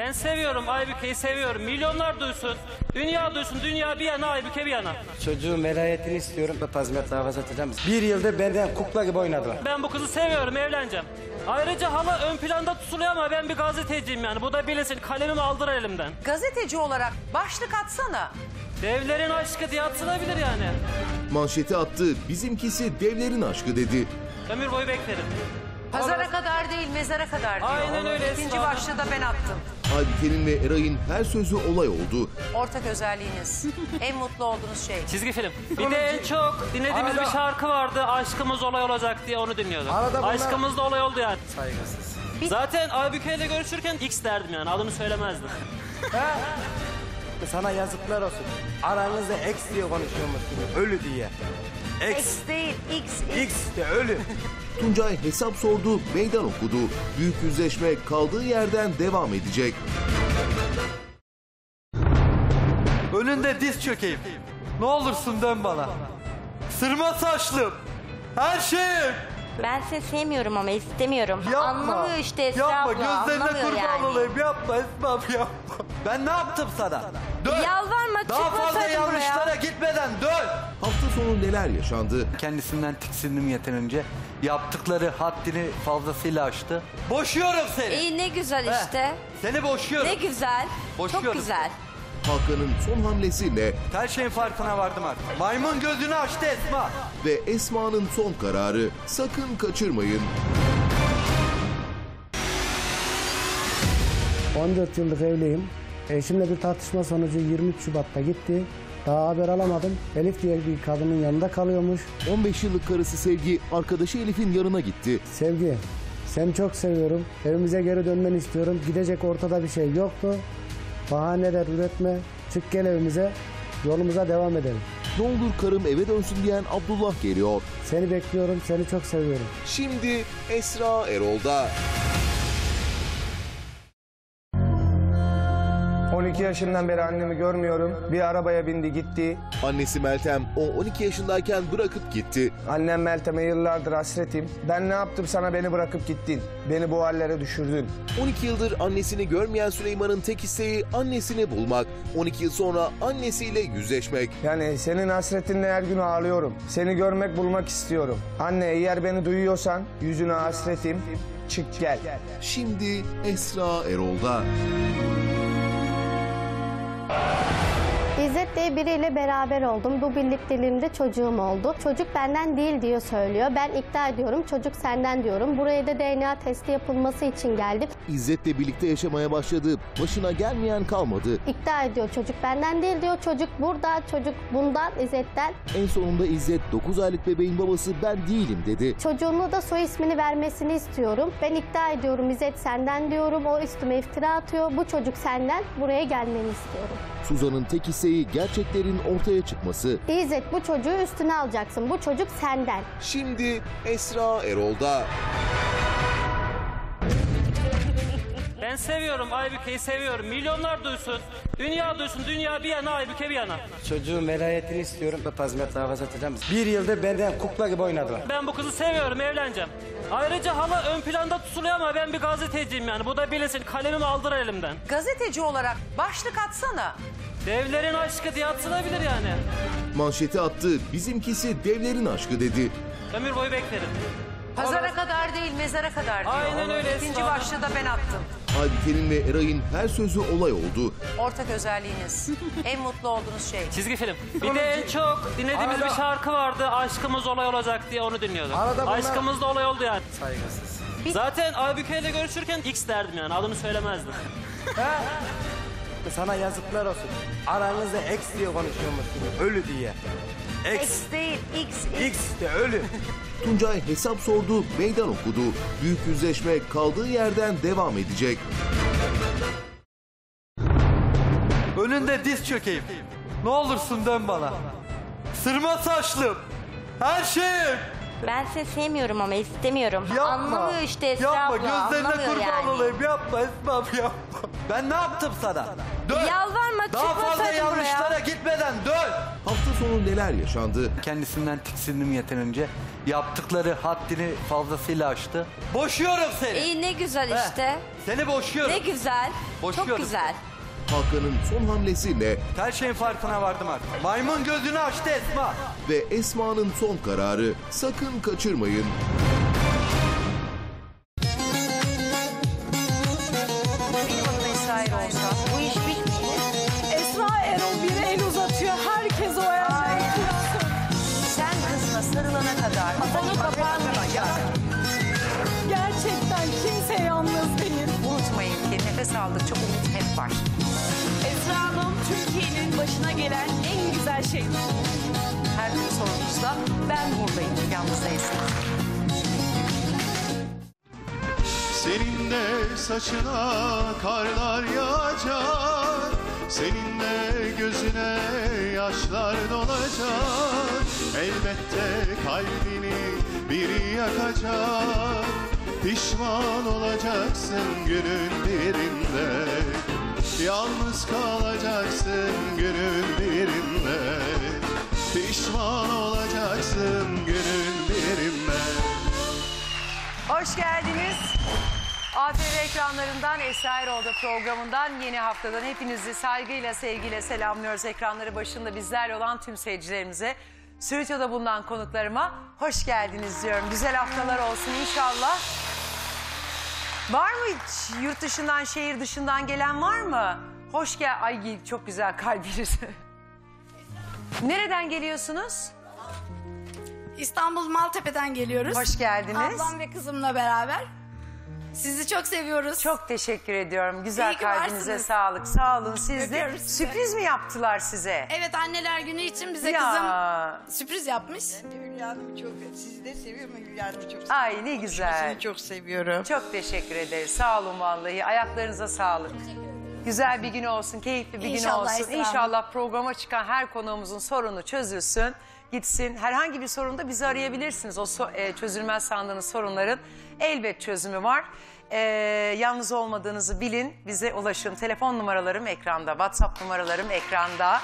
Ben seviyorum, Aybüke'yi seviyorum. Milyonlar duysun, dünya duysun. Dünya bir yana, Aybüke bir yana. Çocuğun velayetini istiyorum. Tazminat davası atacağım. Bir yılda benden kukla gibi oynadılar. Ben bu kızı seviyorum, evleneceğim. Ayrıca hala ön planda tutuluyor ama ben bir gazeteciyim yani. Bu da bilinsin, kalemimi aldır elimden. Gazeteci olarak başlık atsana. Devlerin aşkı diye atılabilir yani. Manşeti attı, bizimkisi devlerin aşkı dedi. Ömür boyu beklerim. Pazara kadar değil, mezara kadar diyor. Aynen öyle. İkinci başlığı da ben attım. Aybüke'nin ve Eray'ın her sözü olay oldu. Ortak özelliğiniz, en mutlu olduğunuz şey. Çizgi film. Bir de en çok dinlediğimiz arada bir şarkı vardı. Aşkımız olay olacak diye onu dinliyorduk. Bunlar... Aşkımız da olay oldu yani. Saygısız. Zaten Aybüke'yle görüşürken X derdim yani. Adını söylemezdim. Sana yazıklar olsun. Aranızda X diye konuşuyormuş gibi. Ölü diye. X değil, X. X de ölü. Tuncay hesap sordu, meydan okudu. Büyük Yüzleşme kaldığı yerden devam edecek. Önünde diz çökeyim. Ne olursun dön bana. Sırma saçlım. Her şeyim. Ben seni sevmiyorum ama istemiyorum. Yapma. Anlamıyor işte Esra yapma, abla. Yapma, gözlerine kurban yani olayım. Yapma Esma, yapma. Ben ne yaptım sana? Dön. Yalvarma, daha fazla yanlışlara gitmeden dön. Hafta sonu neler yaşandı? Kendisinden tiksindim yeterince. Yaptıkları haddini fazlasıyla aştı. Boşuyorum seni. İyi ne güzel işte. Seni boşuyorum. Ne güzel. Boşuyorum. Çok güzel. Hakan'ın son hamlesi ne? Her şeyin farkına vardım artık. Maymun gözünü açtı Esma. Ve Esma'nın son kararı, sakın kaçırmayın. 14 yıllık evliyim. Eşimle bir tartışma sonucu 23 Şubat'ta gitti. Daha haber alamadım. Elif diye bir kadının yanında kalıyormuş. 15 yıllık karısı Sevgi, arkadaşı Elif'in yanına gitti. Sevgi, seni çok seviyorum. Evimize geri dönmeni istiyorum. Gidecek ortada bir şey yoktu. Bahaneler üretme. Çık gel evimize. Yolumuza devam edelim. Ne olur karım eve dönsün diyen Abdullah geliyor. Seni bekliyorum. Seni çok seviyorum. Şimdi Esra Erol'da. 12 yaşından beri annemi görmüyorum. Bir arabaya bindi gitti. Annesi Meltem o 12 yaşındayken bırakıp gitti. Annem Meltem'e yıllardır hasretim. Ben ne yaptım sana, beni bırakıp gittin. Beni bu hallere düşürdün. 12 yıldır annesini görmeyen Süleyman'ın tek isteği annesini bulmak. 12 yıl sonra annesiyle yüzleşmek. Yani senin hasretinle her gün ağlıyorum. Seni görmek, bulmak istiyorum. Anne eğer beni duyuyorsan yüzüne hasretim. Çık gel. Şimdi Esra Erol'da. İzzet diye biriyle beraber oldum. Bu birlikteliğimde çocuğum oldu. Çocuk benden değil diye söylüyor. Ben ikna ediyorum. Çocuk senden diyorum. Buraya da DNA testi yapılması için geldik. İzzet'le birlikte yaşamaya başladı. Başına gelmeyen kalmadı. İkna ediyor, çocuk benden değil diyor. Çocuk burada, çocuk bundan, İzzet'ten. En sonunda İzzet 9 aylık bebeğin babası ben değilim dedi. Çocuğunu da soy ismini vermesini istiyorum. Ben ikna ediyorum, İzzet senden diyorum. O üstüme iftira atıyor. Bu çocuk senden, buraya gelmeni istiyorum. Suzan'ın tek isteği gerçeklerin ortaya çıkması. İzzet bu çocuğu üstüne alacaksın. Bu çocuk senden. Şimdi Esra Erol'da. Ben seviyorum, Aybüke'yi seviyorum. Milyonlar duysun, dünya duysun. Dünya bir yana, Aybüke bir yana. Çocuğun velayetini istiyorum. Tazminat davası atacağım. Bir yılda benden kukla gibi oynadılar. Ben bu kızı seviyorum, evleneceğim. Ayrıca hala ön planda tutuluyor ama ben bir gazeteciyim yani. Bu da bilinsin, kalemimi aldır elimden. Gazeteci olarak başlık atsana. Devlerin aşkı diye atılabilir yani. Manşeti attı, bizimkisi devlerin aşkı dedi. Ömür boyu beklerim. Pazara kadar değil, mezara kadar diyor. Aynen öyle. İkinci başlığı da ben attım. Aybüke'nin ve Eray'ın her sözü olay oldu. Ortak özelliğiniz, en mutlu olduğunuz şey. Çizgi film. Bir de en çok dinlediğimiz bir şarkı vardı. Aşkımız olay olacak diye onu dinliyorduk. Bunlar... Aşkımız da olay oldu yani. Saygısız. Zaten Aybüke'yle görüşürken X derdim yani. Adını söylemezdim. Sana yazıklar olsun. Aranızda X diye konuşuyormuş gibi. Ölü diye. X değil, X. X de ölü. Tuncay hesap sordu, meydan okudu. Büyük Yüzleşme kaldığı yerden devam edecek. Önünde diz çökeyim. Ne olursun dön bana. Sırma saçlım. Her şeyim. Ben seni sevmiyorum ama istemiyorum. Yapma. Anlamıyor işte Esra abla. Gözlerine kurban olayım. Yapma Esma abla, yapma. Ben ne yaptım sana? Dön. Yalvarma, çıkma. Daha fazla yanlışlara gitmeden dön. Hafta sonu neler yaşandı? Kendisinden tiksindim yeterince. Yaptıkları haddini fazlasıyla aştı. Boşuyorum seni. İyi ne güzel işte. Seni boşuyorum. Ne güzel. Boşuyorum. Çok güzel. Hakan'ın son hamlesi ne? Her şeyin farkına vardım artık. Maymun gözünü açtı Esma. Ve Esma'nın son kararı, sakın kaçırmayın. Bu iş bitmiyor. Esra Erol bir el uzatıyor. Herkes o yerden. Sen kızına sarılana kadar. Onu kapanmayacak. Gerçekten kimse yalnız değil. Unutmayın ki nefes aldıkça umut hep var. Esra Hanım Türkiye'nin başına gelen en güzel şey. Her bir sorunuzda ben buradayım. Yalnız değilsiniz. Senin de saçına karlar yağacak. Senin de gözüne yaşlar dolacak. Elbette kalbini biri yakacak. Pişman olacaksın günün birinde. Yalnız kalacaksın günün birinde. Pişman olacaksın günün birinde. Hoş geldiniz. ATV ekranlarından Esra Erol'da programından yeni haftadan hepinizi saygıyla, sevgiyle selamlıyoruz. Ekranları başında bizlerle olan tüm seyircilerimize, stüdyoda bulunan konuklarıma hoş geldiniz diyorum. Güzel haftalar olsun inşallah. Var mı hiç yurt dışından, şehir dışından gelen var mı? Hoş gel. Ay çok güzel kalbiniz. Nereden geliyorsunuz? İstanbul Maltepe'den geliyoruz. Hoş geldiniz. Ablam ve kızımla beraber. Sizi çok seviyoruz. Çok teşekkür ediyorum. Güzel kalbinize sağlık. Sağ olun siz de. Sürpriz mi yaptılar size? Evet, anneler günü için bize kızım sürpriz yapmış. Ben de Gülya Hanım'ı çok, sizi de seviyorum Gülya Hanım'ı çok seviyorum. Ay ne güzel. Sizi çok seviyorum. Çok teşekkür ederim. Sağ olun vallahi. Ayaklarınıza sağlık. Güzel bir gün olsun, keyifli bir gün olsun. İnşallah programa çıkan her konuğumuzun sorunu çözülsün, gitsin. Herhangi bir sorunda bizi arayabilirsiniz. O çözülmez sandığınız sorunların elbet çözümü var. Yalnız olmadığınızı bilin, bize ulaşın. Telefon numaralarım ekranda, WhatsApp numaralarım ekranda.